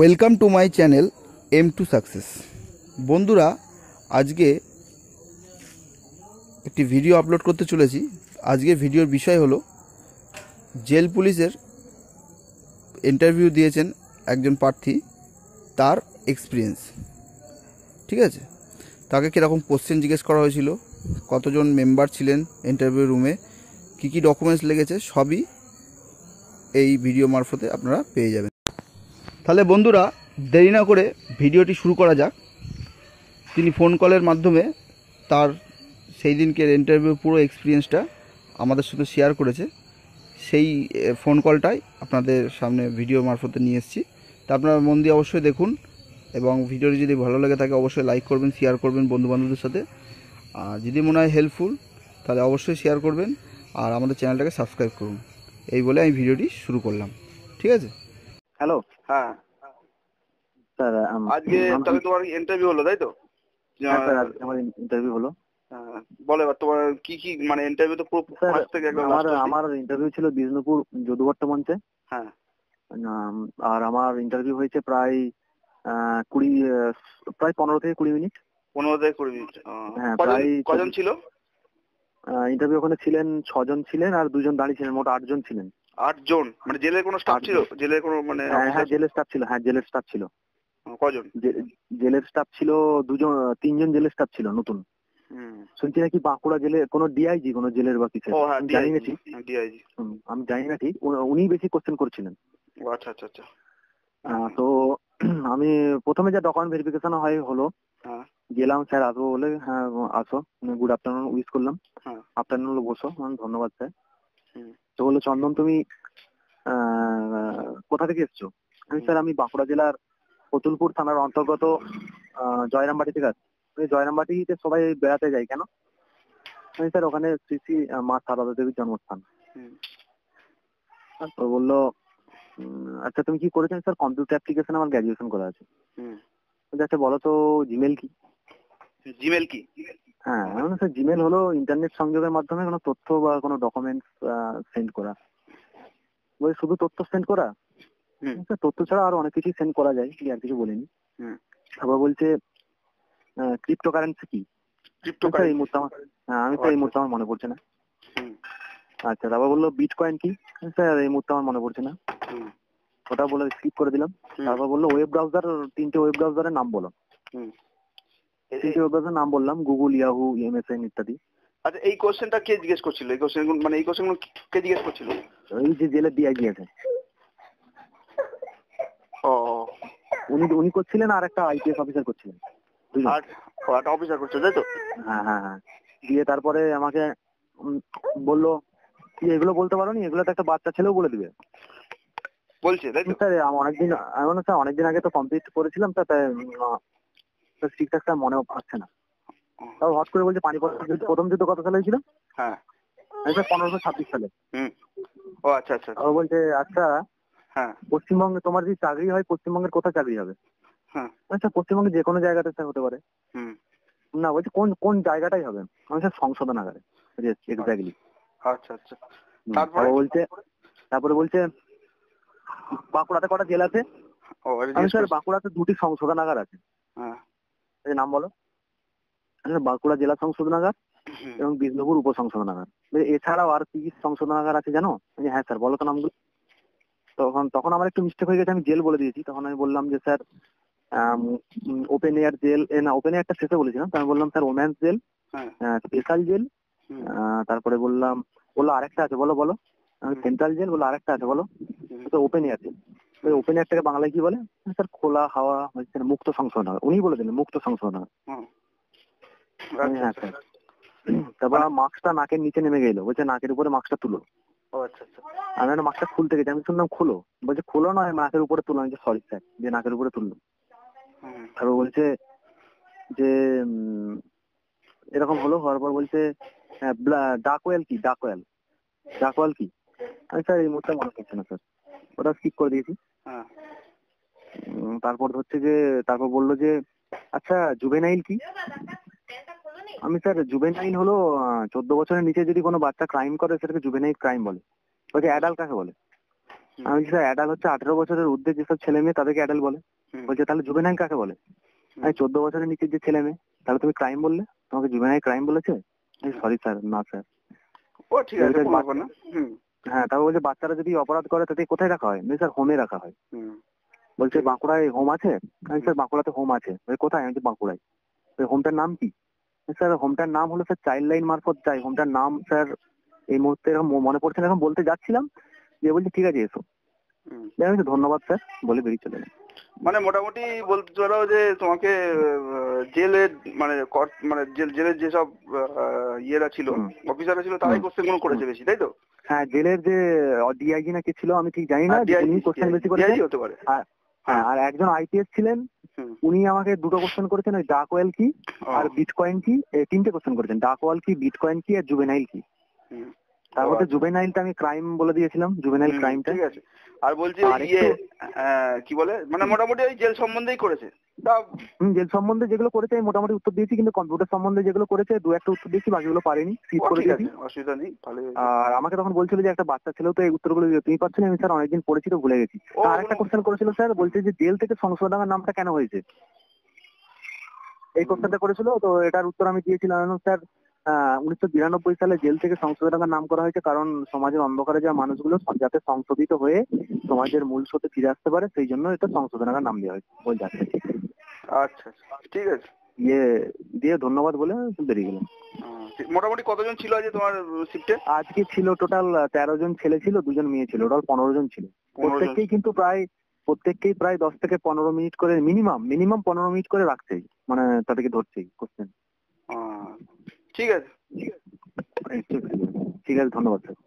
Welcome to my channel M to success. বন্ধুরা, আজকে একটি ভিডিও আপলোড করতে চলেছি। আজকের ভিডিওর বিষয় হলো, জেল পুলিশের ইন্টারভিউ দিয়েছেন একজন প্রার্থী, তার এক্সপিরিয়েন্স। ঠিক আছে, তাকে কীরকম কোশ্চেন জিজ্ঞেস করা হয়েছিল, কতজন মেম্বার ছিলেন ইন্টারভিউ রুমে, কী কী ডকুমেন্টস লেগেছে, সবই এই ভিডিও মারফতে আপনারা পেয়ে যাবেন। তাহলে বন্ধুরা, দেরি না করে ভিডিওটি শুরু করা যাক। তিনি ফোন কলের মাধ্যমে তার সেই দিনকের ইন্টারভিউ পুরো এক্সপিরিয়েন্সটা আমাদের সাথে শেয়ার করেছে। সেই ফোন কলটাই আপনাদের সামনে ভিডিও মারফতে নিয়ে এসেছি। তা আপনারা মন দিয়ে অবশ্যই দেখুন, এবং ভিডিওটি যদি ভালো লাগে থাকে অবশ্যই লাইক করবেন, শেয়ার করবেন বন্ধুবান্ধবদের সাথে। আর যদি মনে হয় হেল্পফুল তাহলে অবশ্যই শেয়ার করবেন, আর আমাদের চ্যানেলটাকে সাবস্ক্রাইব করুন। এই বলে আমি ভিডিওটি শুরু করলাম। ঠিক আছে। হ্যালো, হ্যাঁ স্যার, আজকে তাহলে তোমার ইন্টারভিউ হলো, তাই তো? হ্যাঁ স্যার, আমার ইন্টারভিউ হলো। বলে এবার তোমার কি কি, মানে ইন্টারভিউ তো পুরো ফার্স্ট থেকে একদম লাস্ট। আমার ইন্টারভিউ ছিল বিষ্ণুপুর যদুবর্তী মঞ্চে। হ্যাঁ, আর আমার ইন্টারভিউ হয়েছে প্রায় 15 থেকে 20 মিনিট। 15 থেকে 20 মিনিট। কজন ছিল ইন্টারভিউ? ওখানে ছিলেন 6 জন ছিলেন, আর 2 জন দাঁড়িয়ে ছিলেন, মোট 8 জন ছিলেন। 8 জন মানে জেলের কোনো স্টাফ ছিল? জেলের কোনো মানে হ্যাঁ জেলের স্টাফ ছিল। হ্যাঁ জেলের স্টাফ ছিল। কজন জেলের স্টাফ ছিল? 2 জন 3 জন জেলের স্টাফ ছিল নতুন। শুনছি নাকি বাঁকুড়া জেলে কোনো ডিআইজি, কোনো জেলের বা কিছু, জানি না ঠিক, আমি জানি না ঠিক। উনি বেশি কোশ্চেন করছিলেন। আচ্ছা আচ্ছা আচ্ছা। তো আমি প্রথমে যা ডকুমেন্ট ভেরিফিকেশন হয় হলো, গেলাম, স্যার আসবো বলে। হ্যাঁ আসো, গুড আফটারনুন উইশ করলাম। আফটারনুন হলো, বসো। ধন্যবাদ স্যার। তো বললো, চন্দন তুমি কোথা থেকে এসছো? আমি, স্যার আমি বাঁকুড়া জেলার পতুলপুর থানার অন্তর্গত জয়রামবাটি থেকে আসছি। জয়রামবাটিতে সবাই বেড়াতে যায় কেন? আমি, স্যার ওখানে শ্রী শ্রী মা সারদা দেবীর জন্মস্থান। তো বললো, আচ্ছা তুমি কি করেছেন? স্যার কম্পিউটার অ্যাপ্লিকেশন আমার গ্র্যাজুয়েশন করা আছে। আচ্ছা বলো তো জিমেল কি? জিমেল কি? হ্যাঁ স্যার জিমেল হলো ইন্টারনেট সংযোগের মাধ্যমে কোনো তথ্য বা কোনো ডকুমেন্টস সেন্ড করা। বলে শুধু তথ্য সেন্ড করা? স্যার তথ্য ছাড়া আর অনেক কিছু সেন্ড করা যায়, আর কিছু বলিনি। আবার বলছে ক্রিপ্টোকারেন্সি কি? আমি তো এই মুহূর্তে আমার মনে পড়ছে না। আচ্ছা, তারপর বললো বিটকয়েন কি? স্যার এই মুহূর্তে আমার মনে পড়ছে না, ওটা বলে স্কিপ করে দিলাম। তারপর বললো ওয়েব ব্রাউজার, 3টে ওয়েব ব্রাউজারের নাম বলো। তিনটে ওয়েব ব্রাউজারের নাম বললাম, গুগল, ইয়াহু, এমএসএন ইত্যাদি। আচ্ছা, এই কোশ্চেনটা কে জিজ্ঞেস করছিল? এই কোশ্চেন মানে এই কোশ্চেন কে জিজ্ঞেস করছিল? ওই যে জেলে ডিআইজি আছে, ও উনি করছিলেন, আর একটা আইপিএস অফিসার করছিলেন। আর একটা অফিসার করছিল, তাই তো? হ্যাঁ হ্যাঁ হ্যাঁ। দিয়ে তারপরে আমাকে বললো, তুই এগুলো বলতে পারো নি, এগুলো তো একটা বাচ্চা ছেলেও বলে দিবে বলছে, তাই তো? স্যার অনেকদিন আগে তো কমপ্লিট করেছিলাম, তা ঠিকঠাক স্যার মনেও আসছে না। তাও হট করে বলছে পানিপথ প্রথম যুদ্ধ কত সালে হয়েছিল? হ্যাঁ 1526 সালে। ও আচ্ছা আচ্ছা। ও বলছে আচ্ছা হ্যাঁ পশ্চিমবঙ্গে তোমার যদি চাকরি হয় পশ্চিমবঙ্গের কোথায় চাকরি হবে? হ্যাঁ আচ্ছা পশ্চিমবঙ্গে যে কোনো জায়গাতে স্যার হতে পারে। না বলছে কোন কোন জায়গাটাই হবে? আমি স্যার সংশোধনাগারে। এক্স্যাক্টলি। আচ্ছা আচ্ছা। তারপরে বলছে বাঁকুড়াতে কটা জেল আছে? স্যার বাঁকুড়াতে 2টি সংশোধনাগার আছে। নাম বলো। বাঁকুড়া জেলা সংশোধনাগার এবং বিষ্ণুপুর উপসংশোধনাগার। এছাড়াও আর কি সংশোধনাগার আছে জানো? হ্যাঁ স্যার বলো তো নামগুলো। তখন আমার একটু মিস্টেক হয়ে গেছে, আমি জেল বলে দিয়েছি। তখন আমি বললাম যে স্যার ওপেন এয়ার জেল, না ওপেন এয়ারটা শেষে বলেছিলাম। আমি বললাম sir women's jail, special jail, তারপরে বললাম, বললো আরেকটা আছে বলো বলো। Central jail. বললো আরেকটা আছে বলো, ওপেন এয়ার জেল। ওপেন এয়ারটাকে বাংলায় কি বলে? স্যার খোলা হাওয়া, মুক্ত সংশোধনাগার। উনি বলে দিলেন মুক্ত সংশোধনাগার। হ্যাঁ স্যার। তারপর মাস্কটা নাকের নিচে নেমে গেল, বলছে নাকের উপরে মাস্কটা তুলো। আমি একটা মাস্কটা খুলতে গেছি, আমি শুনলাম খোলো। বলছে খোলো নয়, নাকের উপরে তুলো। আমি সরি স্যার, যে নাকের উপরে তুললো। তারপর বলছে যে এরকম হলো। হওয়ার পর বলছে ডাকওয়েল কি? ডাকওয়েল কি? আমি স্যার এই মুহূর্তে মনে করছে না স্যার, ওটা স্কিপ করে দিয়েছি। তারপর হচ্ছে যে, তারপর বললো যে আচ্ছা জুভেনাইল কি? আমি স্যার জুভেনাইল হলো 14 বছরের নিচে যদি কোনো বাচ্চা ক্রাইম করে সেটাকে জুভেনাইল ক্রাইম বলে। অ্যাডাল্ট কাকে বলে? আমি যেটা অ্যাডাল হচ্ছে 18 বছরের ঊর্ধ্বে যেসব ছেলে মেয়ে তাদেরকে অ্যাডাল বলে, বলছে তাহলে জুভেনাইল কাকে বলে? আমি 14 বছরের নিচে যে ছেলে মেয়ে, তাহলে তুমি ক্রাইম বললে, তোমাকে জুভেনাইল ক্রাইম বলেছে? সরি স্যার, না স্যার। ও ঠিক আছে, মারব না। হ্যাঁ, তারপর বলছে বাচ্চারা যদি অপরাধ করে তাদের কোথায় রাখা হয়? স্যার হোমে রাখা হয়। বলছে বাঁকুড়ায় হোম আছে? আমি স্যার বাঁকুড়াতে হোম আছে। কোথায়? আমি বাঁকুড়ায়। হোমটার নাম কি? স্যার হোমটার নাম হলো স্যার চাইল্ড লাইন মারফত যায়, হোমটার নাম স্যার এই মুহূর্তে এরকম মনে পড়ছে না, এরকম বলতে যাচ্ছিলাম যে বলছি ঠিক আছে এসো, ধন্যবাদ স্যার বলে বেরিয়ে চলে গেল। মানে মোটামুটি বলতে চাও যে তোমাকে জেলে মানে জেলের যেসব ইয়েরা ছিল, অফিসাররা ছিল, তারাই কোশ্চেনগুলো করেছে বেশি, তাই তো? হ্যাঁ, জেলের যে ডিআইজি নাকি ছিল আমি ঠিক জানি না, উনি কোশ্চেন বেশি করেছে হতে পারে। হ্যাঁ, আর একজন আইপিএস ছিলেন, উনি আমাকে দুটো কোশ্চেন করেছেন, ওই ডার্ক ওয়েল কি আর বিটকয়েন কি, তিনটে কোশ্চেন করেছেন, ডার্ক ওয়েল কি, বিটকয়েন কি আর জুভেনাইল কি। তারপরে জুভেনাইলটা আমি ক্রাইম বলে দিয়েছিলাম, জুভেনাইল ক্রাইমটা। ঠিক আছে, আর বলছি কি বলে মানে মোটামুটি ওই জেল সম্বন্ধেই করেছে। জেল সম্বন্ধে যেগুলো করেছে আমি মোটামুটি উত্তর দিয়েছি, কিন্তু কম্পিউটার সম্বন্ধে যেগুলো করেছে দু একটা উত্তর দিয়েছি, বাকিগুলো পারিনি, সিট করে দিয়েছি, অসুবিধা নেই। আর আমাকে তখন বলছিল যে একটা বাচ্চা ছিল, তো এই উত্তরগুলো তুমি পাচ্ছ না। আমি স্যার অনেকদিন পড়েছি তো ভুলে গেছি। আর একটা কোশ্চেন করেছিল স্যার, বলছে যে জেল থেকে সংশোধনের নামটা কেন হয়েছে, এই কোশ্চেনটা করেছিল। তো এটার উত্তর আমি দিয়েছিলাম স্যার 1992 সালে জেল থেকে সংসদ ডাকার নাম করা হয়েছে, কারণ সমাজের অন্ধকারে যাওয়া মানুষগুলো যাতে সংশোধিত হয়ে সমাজের মূল স্রোতে ফিরে আসতে পারে, সেই জন্য এটা সংসদ ডাকার নাম দেওয়া হয়েছে। আচ্ছা ঠিক আছে, ইয়ে দিয়ে ধন্যবাদ বলে বেরিয়ে গেলাম। মোটামুটি কতজন ছিল আজকে তোমার শিফটে? আজকে ছিল টোটাল 13 জন ছেলে ছিল, 2 জন মেয়ে ছিল, টোটাল 15 জন ছিল। প্রত্যেককেই কিন্তু প্রায় 10 থেকে 15 মিনিট করে মিনিমাম 15 মিনিট করে রাখছেই, মানে তাদেরকে ধরছেই কোশ্চেন। ঠিক আছে, ধন্যবাদ স্যার।